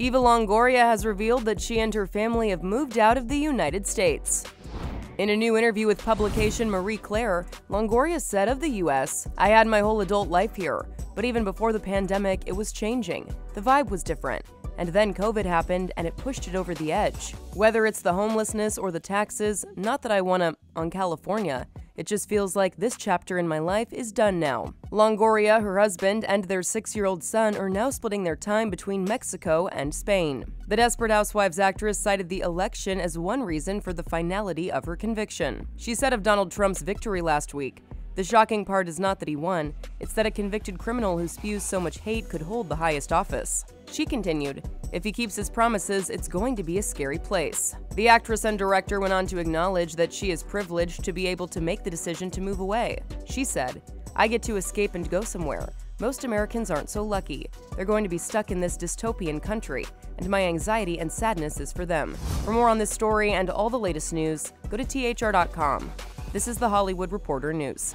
Eva Longoria has revealed that she and her family have moved out of the United States. In a new interview with publication Marie Claire, Longoria said of the U.S., "I had my whole adult life here, but even before the pandemic, it was changing. The vibe was different. And then COVID happened and it pushed it over the edge. Whether it's the homelessness or the taxes, not that I want to on California, it just feels like this chapter in my life is done now." Longoria, her husband, and their 6-year-old son are now splitting their time between Mexico and Spain. The Desperate Housewives actress cited the election as one reason for the finality of her conviction. She said of Donald Trump's victory last week, "The shocking part is not that he won, it's that a convicted criminal who spews so much hate could hold the highest office." She continued, "If he keeps his promises, it's going to be a scary place." The actress and director went on to acknowledge that she is privileged to be able to make the decision to move away. She said, "I get to escape and go somewhere. Most Americans aren't so lucky. They're going to be stuck in this dystopian country, and my anxiety and sadness is for them." For more on this story and all the latest news, go to thr.com. This is The Hollywood Reporter News.